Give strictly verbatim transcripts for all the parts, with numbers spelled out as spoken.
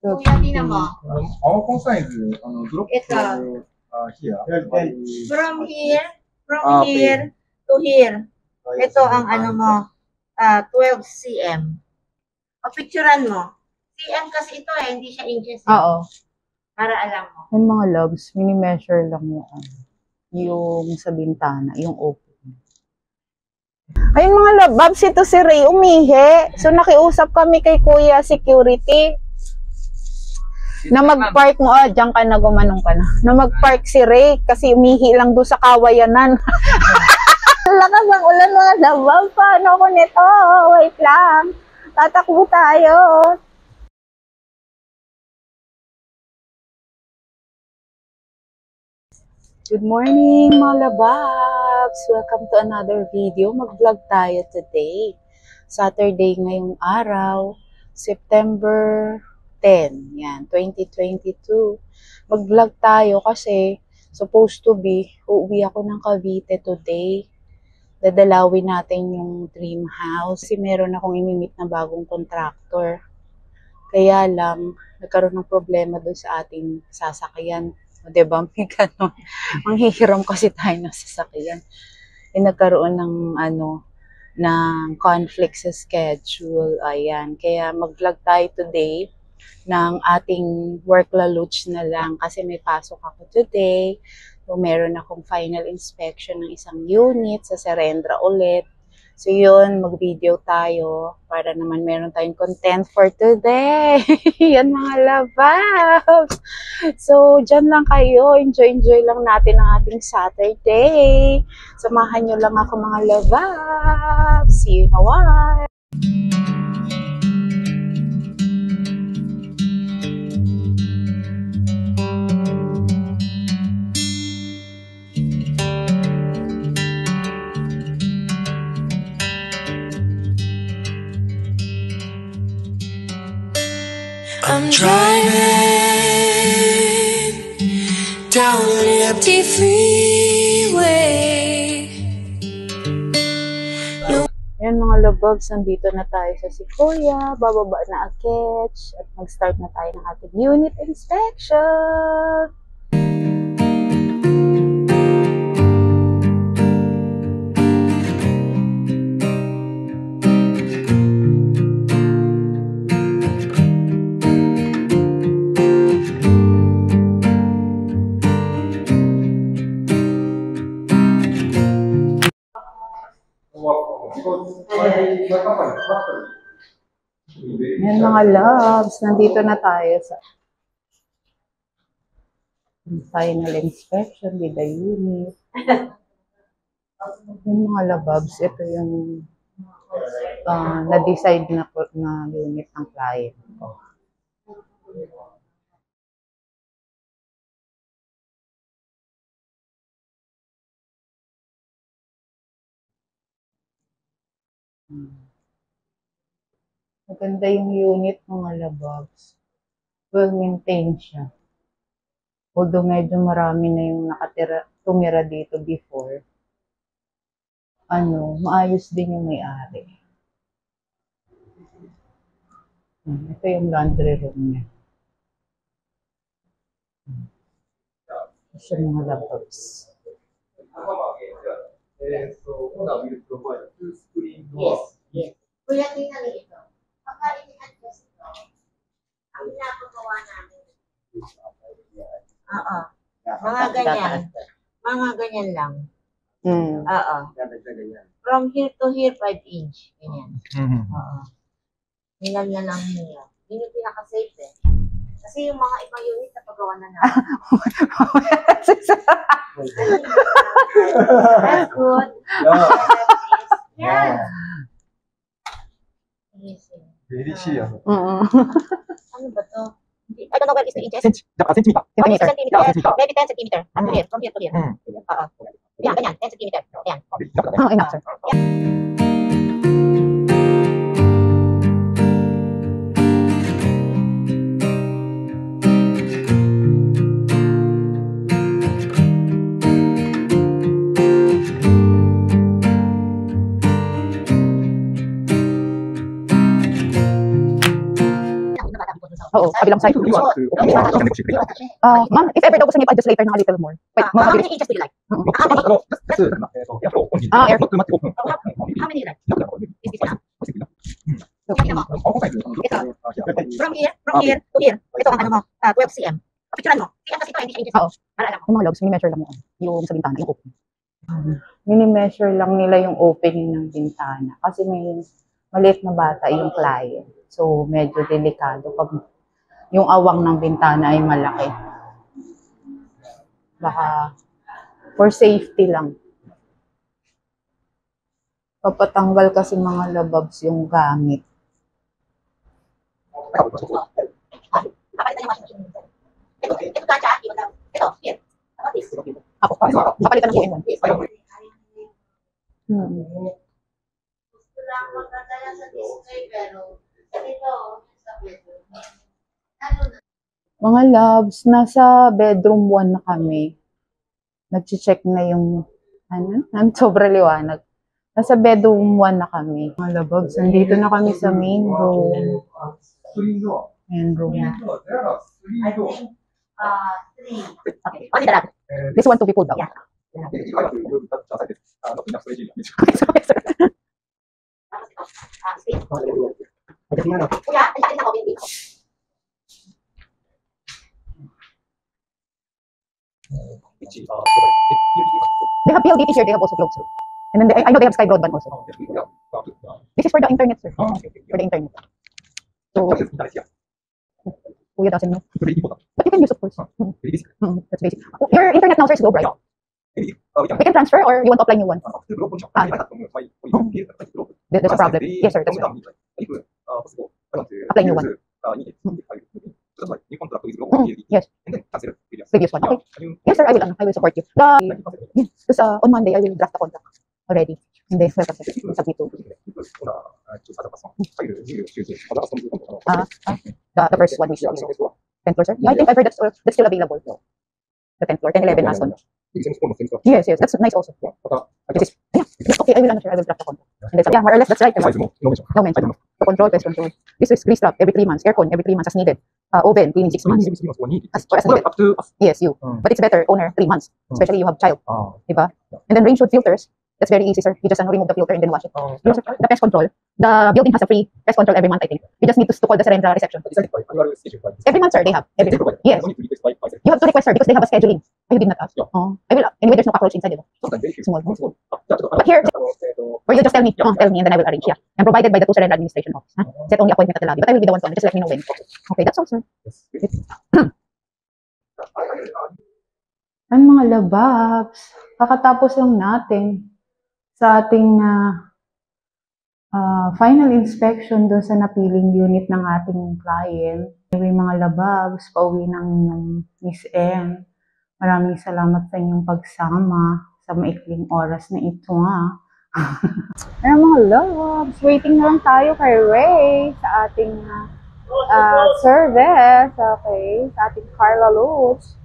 Group. Kuya, tina mo. Our concern is on the group to uh, here. From here, from uh, here to here. Ito ang ano mo, uh, twelve centimeters. O, picturean mo. C M kasi ito eh, hindi siya inches. Eh. Oo. Para alam mo. Yung mga loves, mini-measure lang mo yung, yung sa bintana, yung open. Ayun mga love, babs, ito si Ray umihi. So, nakiusap kami kay Kuya Security na mag-park mo. Ah, dyan ka na, gumanong ka na. Na mag-park si Ray kasi umihi lang doon sa kawayanan. Lakas ng ulan mga love. Wow, paano ako nito? Wait lang. Tatakbo tayo. Good morning mga lababs! Welcome to another video. Mag-vlog tayo today. Saturday ngayong araw, September tenth, yan, twenty twenty-two. Mag-vlog tayo kasi supposed to be, uuwi ako ng Cavite today. Dadalawin natin yung dream house. Kasi meron akong imimit na bagong contractor. Kaya lang, nagkaroon ng problema doon sa ating sasakyan. O, diba? May ganun. Manghihiram kasi tayo ng sasakyan. E, nagkaroon ng, ano, ng conflict sa schedule. Ayan. Kaya mag-vlog tayo today ng ating work laluch na lang. Kasi may pasok ako today. So, meron akong final inspection ng isang unit sa Serendra ulit. So, yun. Mag-video tayo para naman meron tayong content for today. Yan mga lababs. So, dyan lang kayo. Enjoy-enjoy lang natin ang ating Saturday. Samahan nyo lang ako mga lababs. See you in a while. I'm driving down an empty freeway. Ayan mga lovebugs, nandito na tayo sa si Kuya. Bababa na aketch at mag-start na tayo ng ating unit inspection. Yan mga loves, nandito na tayo sa final inspection with the unit. Yung mga lababs, ito yung uh, na-decide na, na unit ng client. Maganda yung unit mga lababs. Well maintained siya. Although medyo marami na yung nakatira, tumira dito before. Ano, maayos din yung may-ari. Hmm, ito yung laundry room niya. Hmm. Ito yung mga lababs. And so, Ola will provide two screen doors. Yes. Kuya, tingnan niyo ito. Pagka ini-adjust ito, ang pinapagawa namin. Oo. Mga ganyan. Mga ganyan lang. Mm. Oo. From here to here, five inch. Ganyan. Mm-hmm. Oo. Nilan na lang niya. Yun yung pinaka-safe eh. Kasi yung mga ibang unit na pagawa na namin. That's good. Yeah. Very siya. Ano ba to? I don't know what is the inches. ten centimeters. Maybe ten centimeters. From here, from here to here. Yeah, ganyan. ten centimeters. Ayan. Oh, enough, sir. Oo. kabilang side. Uh, ma'am, if ever daw gusto niya i-adjust later ng a little more. Wait, uh, how many inches do you like? Ah, air. How many like? Is this enough? From here, from here to here. Ito ang ano mo, uh, twelve centimeters. Picturean mo. Kaya kasi ito, hindi inches. Para alam mo. Yung mga logs, mini-measure lang mo. Yung sa bintana, yung opening. Mini-measure lang nila yung opening ng bintana. Kasi may maliit na bata yung client. So, medyo delikado pag yung awang ng bintana ay malaki. Baka for safety lang. Papatanggal kasi mga lababs yung gamit. Hmm. Mga loves, nasa bedroom one na kami. Nag-check na yung, ano, sobrang liwanag. Nasa bedroom one na kami. Mga loves, nandito na kami sa main room. Main room. Yeah. I think, uh, three. Okay, only the lab. This one to be pulled out. Yeah. Yeah. They have P L D T here, they have also closed, sir. And then they, I know they have Sky Broadband also. This is for the internet, sir. Oh, okay, okay. For the internet. So, Kuya doesn't know. But you can use, of course. Mm. Mm, that's basic. Your internet now, sir, is low, right? We can transfer or you want to apply new one? Ah. There's a problem. Yes, sir. That's right. Apply new one. Mm. Yes. Previous one. Okay. Yes, sir. I will, I will support you. The, yes, uh, on Monday, I will draft the contract already. Hindi, sir. Submit to. Uh, uh, the, the first one is tenth floor, sir? Yeah, I think I've heard that's, that's still available. No. The tenth floor, ten eleven as well. Yes, yes, that's nice also. This is, yeah, yeah, okay, I will, I will draft the contract. And yeah, more or less, that's right. No mention. No mention. The control, pest control. This is grease trap every three months, aircon every three months as needed. Uh, oven cleaning six months. As, or as needed. Up to, yes, you. Um. But it's better, owner, three months. Especially you have child. Oh. Diba? And then rain shoot filters. That's very easy, sir. You just uh, remove the filter and then wash it. Oh. The pest control. The building has a free pest control every month, I think. You just need to, to call the Serendra reception. Every month, sir, they have. Every month. Yes. You have to request, sir, because they have a scheduling. I did not ask. Yeah. Oh, I will. Anyway, there's no cockroach inside, though. Small. Small. But here, or you just tell me. Yeah. Oh, tell me, and then I will arrange. Yeah. I'm provided by the two Serendra administration office. Huh? Set only appointment at the lobby, but I will be the one to. Just let me know when. Okay, that's all, sir. Yes. Ang mga lababs, kakatapos lang natin sa ating uh, uh, final inspection doon sa napiling unit ng ating client. Anyway, mga lababs, pauwi ng Miz N. Maraming salamat sa inyong pagsama sa maikling oras na ito, ha. Ayan mga loves, waiting lang tayo kay Ray sa ating uh, service, okay, sa ating Carla Lutz.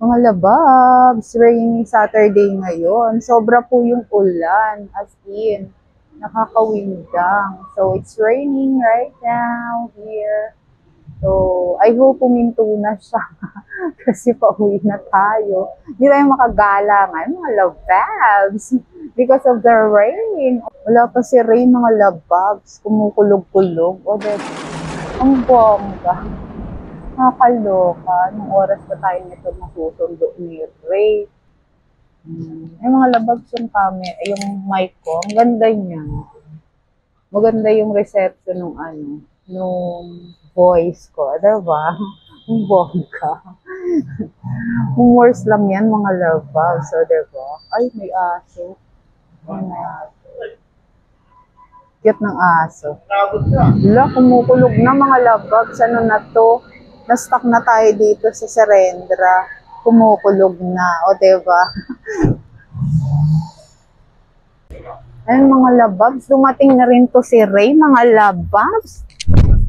Mga lababs, rainy Saturday ngayon. Sobra po yung ulan, as in. Nakakawindang. So, it's raining right now here. So, I hope puminto na siya. Kasi pauwi na tayo. Hindi tayo makagala nga, mga lababs. Because of the rain. Wala pa si rain, mga lababs. Kumukulog-kulog. O, that's ang bongga. Nakakaloka. Nung oras pa tayo nito masusundo ni Ray. Hmm. Ay, mga lababs yung camera, yung mic ko. Ang ganda niya. Maganda yung reception ng ano, nung voice ko. Diba? Ang bongga. Humors lang yan, mga lababs. So, diba? Ay, may aso. Ay, may aso. Cute ng aso. Wala, kumukulog na, mga lababs. Ano na to? Na-stuck na tayo dito sa Serendra. Kumukulog na. O, diba? Ayun, mga lababs. Dumating na rin to si Ray, mga lababs.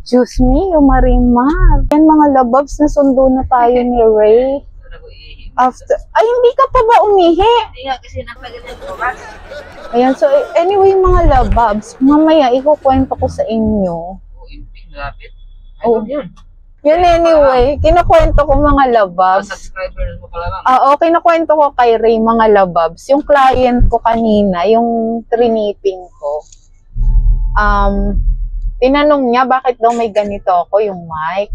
Excuse me, yung Marimar. Ayun, mga lababs. Nasundo na tayo ni Ray. After, ay hindi ka pa ba umihi? Ayan, kasi napagalitan ko ba? Ayan, so anyway mga love babs, mamaya ikukwento ko sa inyo. Oh, yung pinlapit? Oh. Yun. Yun anyway, kinukwento ko mga love babs. Oh, subscriber mo pala lang. Oo, kinukwento ko kay Ray mga love babs. Yung client ko kanina, yung triniping ko, um, tinanong niya bakit daw may ganito ako yung mic.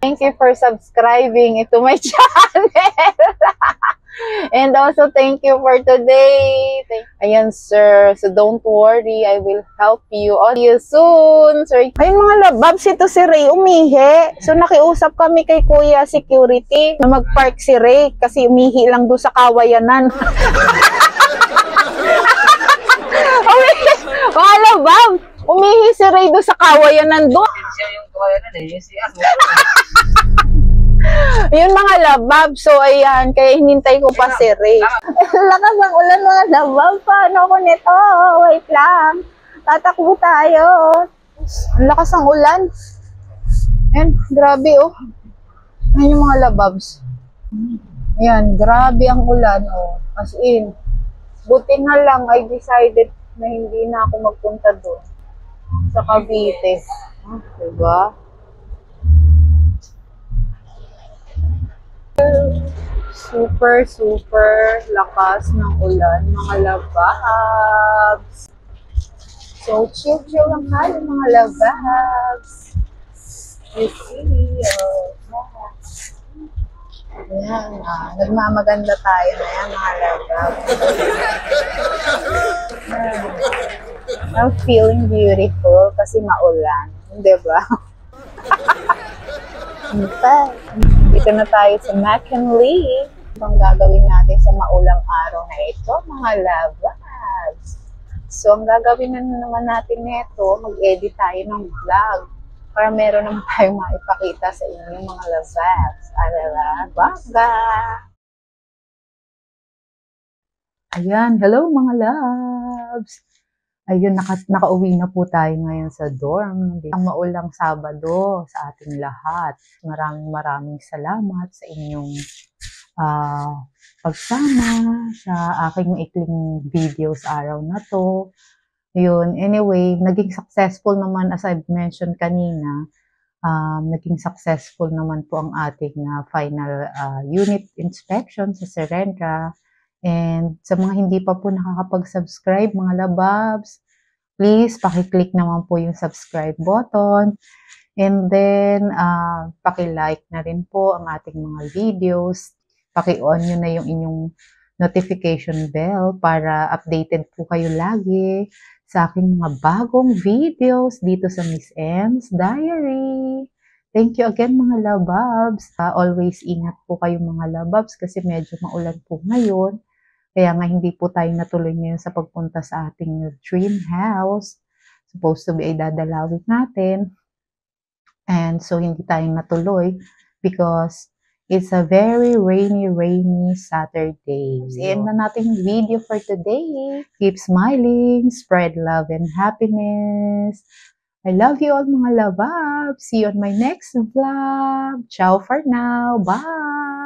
Thank you for subscribing to my channel. And also, thank you for today. Thank Ayan, sir. So, don't worry. I will help you. All you soon, sir. Ayun, mga lababs, ito si Ray umihi. So, nakiusap kami kay Kuya Security na mag-park si Ray kasi umihi lang doon sa kawayanan. Umihi. Mga lababs, umihi si Ray doon sa kawayanan doon. Yun mga labab, so ayan, kaya hinintay ko pa si Ray. Lakas ng ulan mga labab, paano ko nito? Wait lang, tatakbo tayo. Lakas ng ulan. Ayan, grabe oh. Ayan yung mga lababs. Ayan, grabe ang ulan oh. As in, buti na lang I decided na hindi na ako magpunta doon sa Cavite. Ah, diba? Super, super lakas ng ulan, mga lababs. So, chill, chill lang tayo, mga lababs. You see, oh. Ayan, ah, nagmamaganda tayo na yan, mga lababs. I'm feeling beautiful kasi maulan. Diba? Dito na tayo sa Mac and Lee. Ang gagawin natin sa maulang araw na ito, mga labas. So, ang gagawin na naman natin nito, mag-edit tayo ng vlog para meron naman tayong maipakita sa inyo, mga labas. Alala, baka! Ayan, hello mga labs! Ayun, naka, nakauwi na po tayo ngayon sa dorm. Ang maulang Sabado sa ating lahat. Maraming maraming salamat sa inyong uh, pagsama sa aking maikling video sa araw na to. Ayun, anyway, naging successful naman as I've mentioned kanina. Um, naging successful naman po ang ating uh, final uh, unit inspection sa Serendra. And sa mga hindi pa po nakakapag-subscribe, mga lababs, please pakiclick naman po yung subscribe button. And then, uh, pakilike na rin po ang ating mga videos. Paki-on nyo na yung inyong notification bell para updated po kayo lagi sa aking mga bagong videos dito sa Miz N's Diary. Thank you again mga lababs. Uh, always ingat po kayo mga lababs kasi medyo maulan po ngayon. Kaya nga hindi po tayo natuloy ngayon sa pagpunta sa ating dream house. Supposed to be ay dadalawin natin. And so hindi tayo natuloy because it's a very rainy, rainy Saturday. End na natin yung video for today. Keep smiling, spread love and happiness. I love you all mga lababs. See you on my next vlog. Ciao for now. Bye!